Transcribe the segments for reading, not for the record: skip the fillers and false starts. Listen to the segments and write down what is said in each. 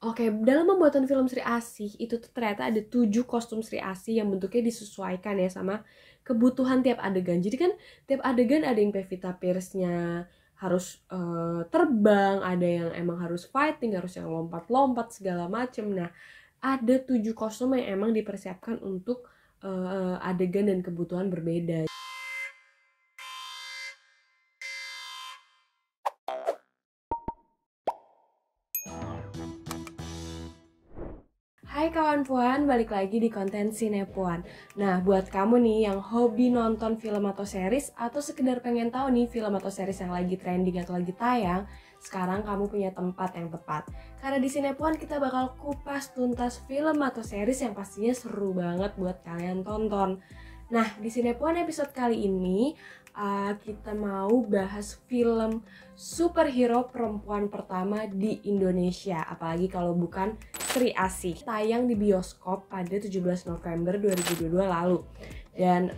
Oke, dalam pembuatan film Sri Asih itu ternyata ada 7 kostum Sri Asih yang bentuknya disesuaikan ya sama kebutuhan tiap adegan. Jadi kan tiap adegan ada yang Pevita Pearce-nya harus terbang, ada yang emang harus fighting, harus yang lompat-lompat segala macem. Nah, ada 7 kostum yang emang dipersiapkan untuk adegan dan kebutuhan berbeda. Hai kawan Puan, balik lagi di konten Cinepuan. Nah, buat kamu nih yang hobi nonton film atau series, atau sekedar pengen tahu nih film atau series yang lagi trending atau lagi tayang, sekarang kamu punya tempat yang tepat. Karena di Cinepuan kita bakal kupas tuntas film atau series yang pastinya seru banget buat kalian tonton. Nah, di Cinepuan episode kali ini kita mau bahas film superhero perempuan pertama di Indonesia, apalagi kalau bukan Sri Asih. Tayang di bioskop pada 17 November 2022 lalu. Dan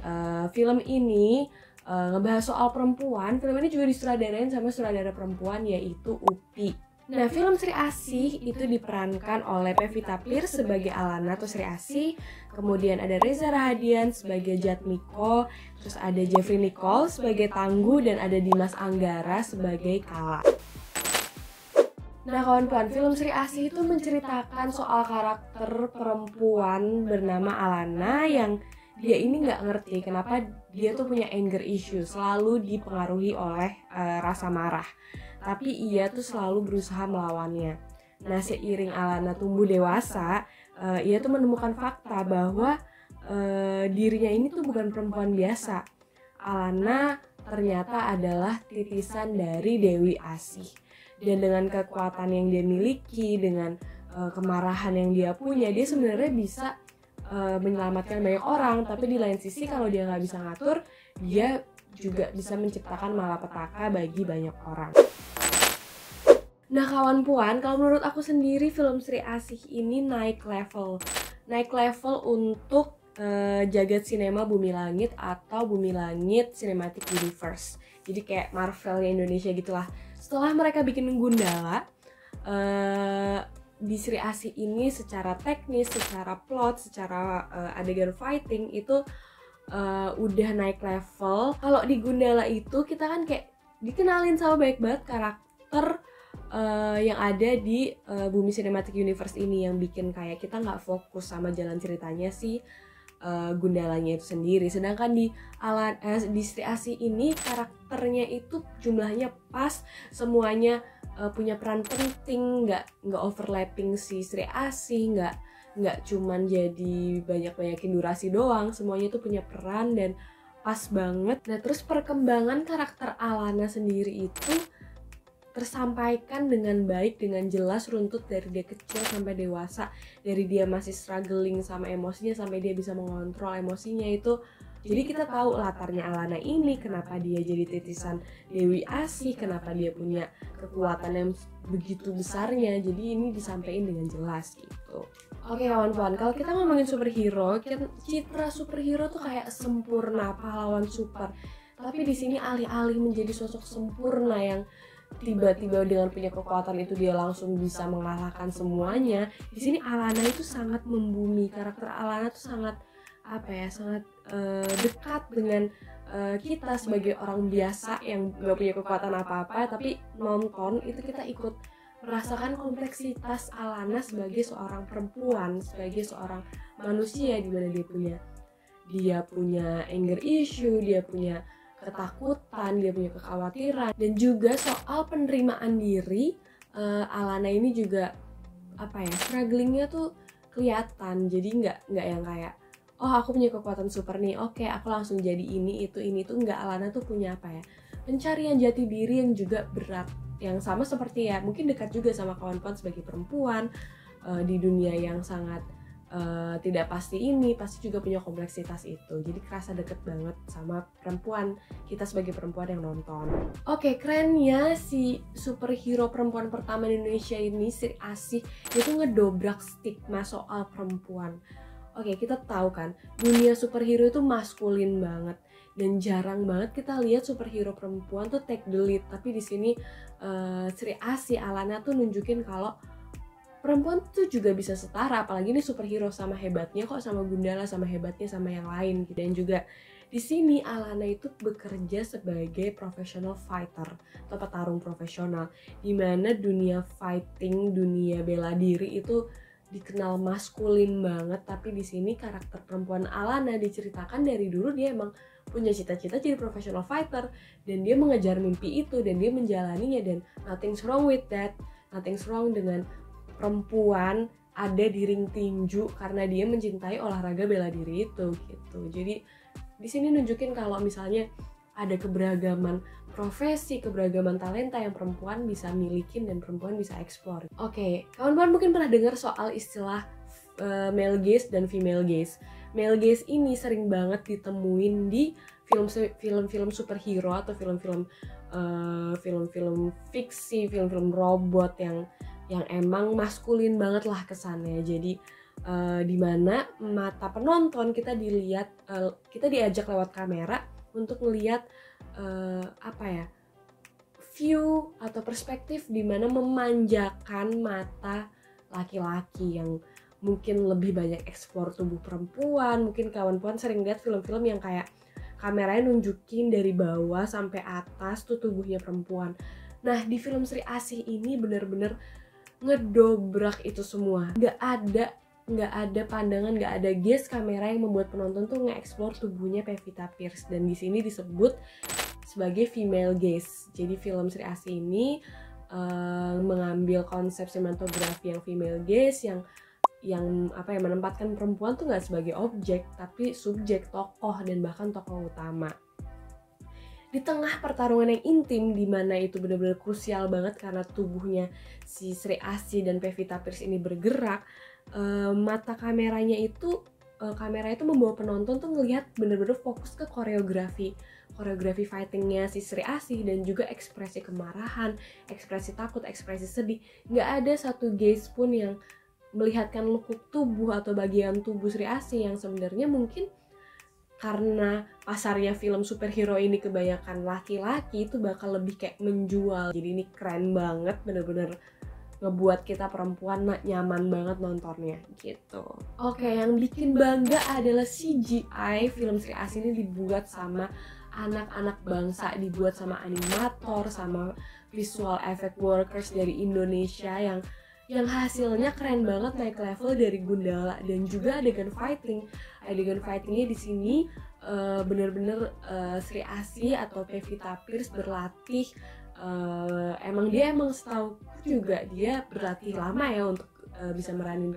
film ini ngebahas soal perempuan. Film ini juga disutradarain sama sutradara perempuan yaitu UPI. Nah, film Sri Asih itu diperankan oleh Pevita Pearce sebagai Alana atau Sri Asih, kemudian ada Reza Rahadian sebagai Jatmiko, terus ada Jeffrey Nicole sebagai Tangguh, dan ada Dimas Anggara sebagai Kala. Nah kawan-kawan, film Sri Asih itu menceritakan soal karakter perempuan bernama Alana yang dia ini nggak ngerti kenapa dia tuh punya anger issue, selalu dipengaruhi oleh rasa marah. Tapi ia tuh selalu berusaha melawannya. Nah, seiring Alana tumbuh dewasa, ia tuh menemukan fakta bahwa dirinya ini tuh bukan perempuan biasa. Alana ternyata adalah titisan dari Dewi Asih. Dan dengan kekuatan yang dia miliki, dengan kemarahan yang dia punya, dia sebenarnya bisa menyelamatkan banyak orang. Tapi di lain sisi, kalau dia nggak bisa ngatur, dia juga bisa menciptakan malapetaka bagi banyak orang. Nah kawan Puan, kalau menurut aku sendiri film Sri Asih ini naik level untuk jagat sinema Bumi Langit atau Bumi Langit Cinematic Universe. Jadi kayak Marvelnya Indonesia gitulah. Setelah mereka bikin Gundala, di Sri Asih ini secara teknis, secara plot, secara adegan fighting itu udah naik level. Kalau di Gundala itu kita kan kayak dikenalin sama banyak banget karakter yang ada di Bumi Cinematic Universe ini, yang bikin kayak kita nggak fokus sama jalan ceritanya si Gundalanya itu sendiri. Sedangkan di Sri Asih ini karakternya itu jumlahnya pas, semuanya punya peran penting, nggak overlapping si Sri Asih, nggak cuman jadi banyak-banyakin durasi doang, semuanya tuh punya peran dan pas banget. Nah terus perkembangan karakter Alana sendiri itu tersampaikan dengan baik, dengan jelas, runtut dari dia kecil sampai dewasa, dari dia masih struggling sama emosinya sampai dia bisa mengontrol emosinya itu. Jadi kita tahu latarnya Alana ini, kenapa dia jadi titisan Dewi Asih, kenapa dia punya kekuatan yang begitu besarnya. Jadi ini disampaikan dengan jelas gitu. Oke kawan-kawan, kalau kita ngomongin superhero, citra superhero tuh kayak sempurna, pahlawan super. Tapi di sini alih-alih menjadi sosok sempurna yang tiba-tiba dengan punya kekuatan itu dia langsung bisa mengalahkan semuanya, di sini Alana itu sangat membumi. Karakter Alana itu sangat dekat dengan kita sebagai orang biasa yang gak punya kekuatan apa-apa, tapi nonton itu kita ikut merasakan kompleksitas Alana sebagai seorang perempuan, sebagai seorang manusia, di mana dia punya anger issue, dia punya ketakutan, dia punya kekhawatiran, dan juga soal penerimaan diri. Alana ini juga strugglingnya tuh kelihatan. Jadi nggak yang kayak, oh aku punya kekuatan super nih, oke aku langsung jadi ini itu nggak. Alana tuh punya pencarian jati diri yang juga berat, yang sama seperti ya mungkin dekat juga sama kawan-kawan sebagai perempuan di dunia yang sangat tidak pasti ini, pasti juga punya kompleksitas itu. Jadi kerasa deket banget sama perempuan, kita sebagai perempuan yang nonton. Oke, kerennya si superhero perempuan pertama di Indonesia ini, Sri Asih, itu ngedobrak stigma soal perempuan. Oke, kita tahu kan dunia superhero itu maskulin banget, dan jarang banget kita lihat superhero perempuan tuh take the lead. Tapi di sini Sri Asih, Alana tuh nunjukin kalau perempuan tuh juga bisa setara, apalagi ini superhero, sama hebatnya kok sama Gundala, sama hebatnya sama yang lain. Dan juga di sini Alana itu bekerja sebagai professional fighter atau petarung profesional, dimana dunia fighting, dunia bela diri itu dikenal maskulin banget, tapi di sini karakter perempuan Alana diceritakan dari dulu dia emang punya cita-cita jadi professional fighter, dan dia mengejar mimpi itu dan dia menjalaninya, dan nothing's wrong with that, nothing's wrong dengan perempuan ada di ring tinju karena dia mencintai olahraga bela diri itu gitu. Jadi di sini nunjukin kalau misalnya ada keberagaman profesi, keberagaman talenta yang perempuan bisa milikin dan perempuan bisa eksplor. Oke, kawan-kawan mungkin pernah dengar soal istilah male gaze dan female gaze. Male gaze ini sering banget ditemuin di film-film superhero atau film-film fiksi, film-film robot yang emang maskulin banget lah kesannya. Jadi dimana mata penonton kita dilihat, kita diajak lewat kamera untuk melihat view atau perspektif dimana memanjakan mata laki-laki yang mungkin lebih banyak eksplor tubuh perempuan. Mungkin kawan-kawan sering lihat film-film yang kayak kameranya nunjukin dari bawah sampai atas tuh tubuhnya perempuan. Nah di film Sri Asih ini bener-bener ngedobrak itu semua. Nggak ada pandangan, nggak ada gaze kamera yang membuat penonton tuh nge-explore tubuhnya Pevita Pearce, dan di sini disebut sebagai female gaze. Jadi film Sri Asih ini mengambil konsep sinematografi yang female gaze, yang menempatkan perempuan tuh nggak sebagai objek tapi subjek, tokoh, dan bahkan tokoh utama. Di tengah pertarungan yang intim, dimana itu benar-benar krusial banget karena tubuhnya si Sri Asih dan Pevita Pearce ini bergerak, mata kameranya itu membawa penonton tuh ngelihat bener-bener fokus ke koreografi fightingnya si Sri Asih, dan juga ekspresi kemarahan, ekspresi takut, ekspresi sedih. Nggak ada satu gaze pun yang melihatkan lekuk tubuh atau bagian tubuh Sri Asih yang sebenarnya mungkin karena pasarnya film superhero ini kebanyakan laki-laki, itu bakal lebih kayak menjual. Jadi ini keren banget, bener-bener ngebuat kita perempuan nyaman banget nontonnya gitu. Oke, yang bikin bangga adalah CGI film Sri Asih ini dibuat sama anak-anak bangsa, dibuat sama animator, sama visual effect workers dari Indonesia yang hasilnya keren banget, naik level dari Gundala. Dan juga adegan fightingnya di sini bener-bener Sri Asih atau Pevita Pearce berlatih. Emang setahu juga dia berlatih lama ya untuk bisa meranin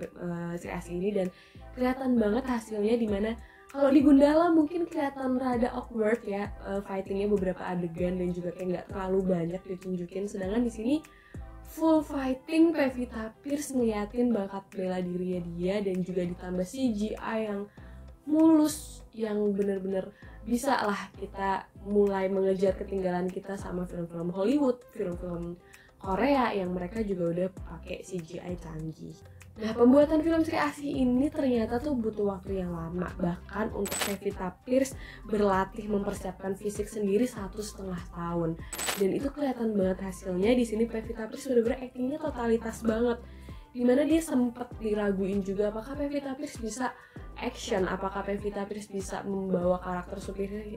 Sri Asih ini, dan kelihatan banget hasilnya. Dimana kalau di Gundala mungkin kelihatan rada awkward ya fightingnya, beberapa adegan dan juga kayak nggak terlalu banyak ditunjukin, sedangkan di sini full fighting. Pevita Pearce ngeliatin bakat bela dirinya dia, dan juga ditambah CGI yang mulus, yang bener-bener bisa lah kita mulai mengejar ketinggalan kita sama film-film Hollywood, film-film Korea yang mereka juga udah pakai CGI canggih. Nah pembuatan film Sri Asih ini ternyata tuh butuh waktu yang lama, bahkan untuk Pevita Pearce berlatih mempersiapkan fisik sendiri 1,5 tahun, dan itu kelihatan banget hasilnya. Di sini Pevita Pearce bener-bener aktingnya totalitas banget, dimana dia sempat diraguin juga apakah Pevita Pearce bisa action, apakah Pevita Pearce bisa membawa karakter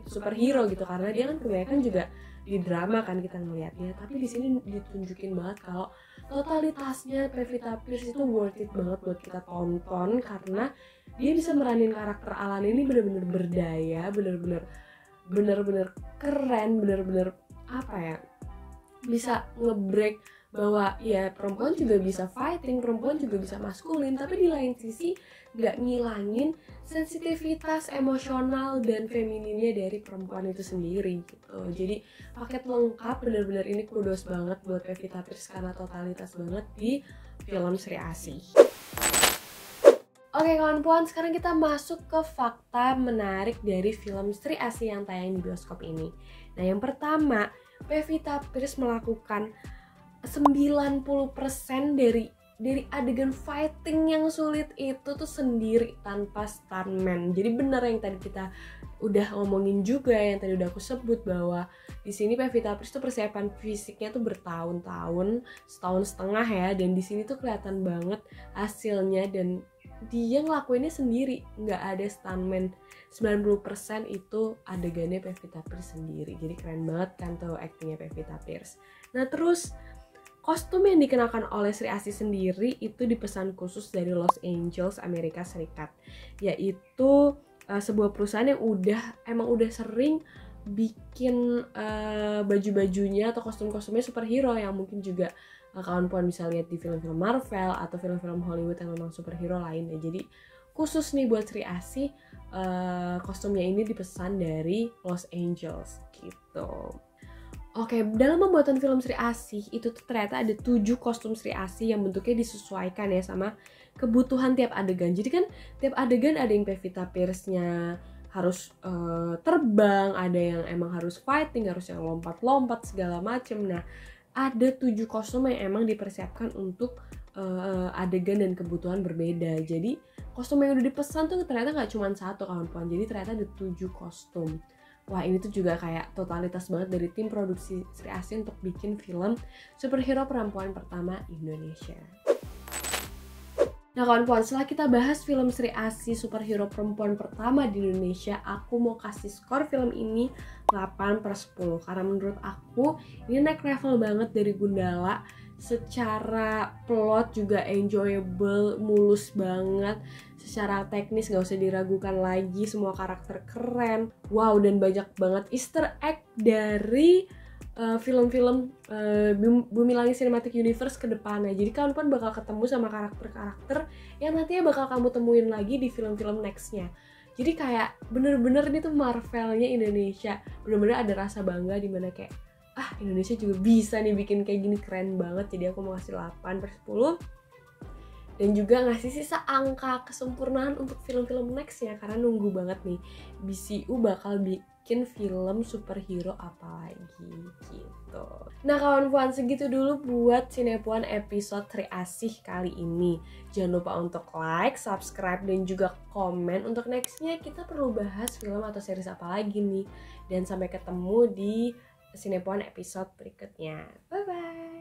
superhero gitu, karena dia kan kebanyakan juga di drama kan kita ngelihatnya. Tapi di sini ditunjukin banget kalau totalitasnya Pevita Pearce itu worth it banget buat kita tonton, karena dia bisa meranin karakter Alana ini bener-bener berdaya, bener-bener keren, bener-bener bisa ngebreak bahwa ya perempuan juga bisa fighting, perempuan juga bisa maskulin, tapi di lain sisi nggak ngilangin sensitivitas emosional dan femininnya dari perempuan itu sendiri gitu. Jadi paket lengkap, bener-bener ini kudos banget buat Pevita Pearce karena totalitas banget di film Sri Asih. Oke kawan-kawan, sekarang kita masuk ke fakta menarik dari film Sri Asih yang tayang di bioskop ini. Nah yang pertama, Pevita Pearce melakukan 90% dari dari adegan fighting yang sulit itu tuh sendiri tanpa stuntman. Jadi benar yang tadi kita udah ngomongin juga, yang tadi udah aku sebut bahwa di sini Pevita Pearce tuh persiapan fisiknya tuh bertahun-tahun, setahun setengah ya, dan di sini tuh kelihatan banget hasilnya dan dia ngelakuinnya sendiri, nggak ada stuntman. 90% itu adegannya Pevita Pearce sendiri. Jadi keren banget kan tuh actingnya Pevita Pearce. Nah terus kostum yang dikenakan oleh Sri Asih sendiri itu dipesan khusus dari Los Angeles, Amerika Serikat, yaitu sebuah perusahaan yang udah sering bikin baju-bajunya atau kostum-kostumnya superhero yang mungkin juga kawan-kawan bisa lihat di film-film Marvel atau film-film Hollywood yang memang superhero lain ya. Jadi khusus nih buat Sri Asih, kostumnya ini dipesan dari Los Angeles gitu. Oke, dalam pembuatan film Sri Asih itu tuh ternyata ada 7 kostum Sri Asih yang bentuknya disesuaikan ya sama kebutuhan tiap adegan. Jadi kan tiap adegan ada yang Pevita Pearce-nya harus terbang, ada yang emang harus fighting, harus yang lompat-lompat segala macem. Nah ada 7 kostum yang emang dipersiapkan untuk adegan dan kebutuhan berbeda. Jadi kostum yang udah dipesan tuh ternyata nggak cuma 1 kawan-kawan, jadi ternyata ada 7 kostum. Wah ini tuh juga kayak totalitas banget dari tim produksi Sri Asih untuk bikin film superhero perempuan pertama Indonesia. Nah kawan-kawan, setelah kita bahas film Sri Asih superhero perempuan pertama di Indonesia, aku mau kasih skor film ini 8/10 karena menurut aku ini naik level banget dari Gundala. Secara plot juga enjoyable, mulus banget. Secara teknis gak usah diragukan lagi, semua karakter keren. Wow, dan banyak banget easter egg dari film-film Bumi Langit Cinematic Universe ke depannya. Jadi kawan-kawan bakal ketemu sama karakter-karakter yang nantinya bakal kamu temuin lagi di film-film nextnya. Jadi kayak bener-bener ini tuh Marvelnya Indonesia. Bener-bener ada rasa bangga dimana kayak Indonesia juga bisa nih bikin kayak gini, keren banget. Jadi aku mau ngasih 8/10 dan juga ngasih sisa angka kesempurnaan untuk film-film next ya, karena nunggu banget nih BCU bakal bikin film superhero apa lagi gitu. Nah kawan-kawan, segitu dulu buat Cinepuan episode Sri Asih kali ini. Jangan lupa untuk like, subscribe, dan juga komen untuk nextnya kita perlu bahas film atau series apa lagi nih. Dan sampai ketemu di Cinepuan episode berikutnya. Bye-bye!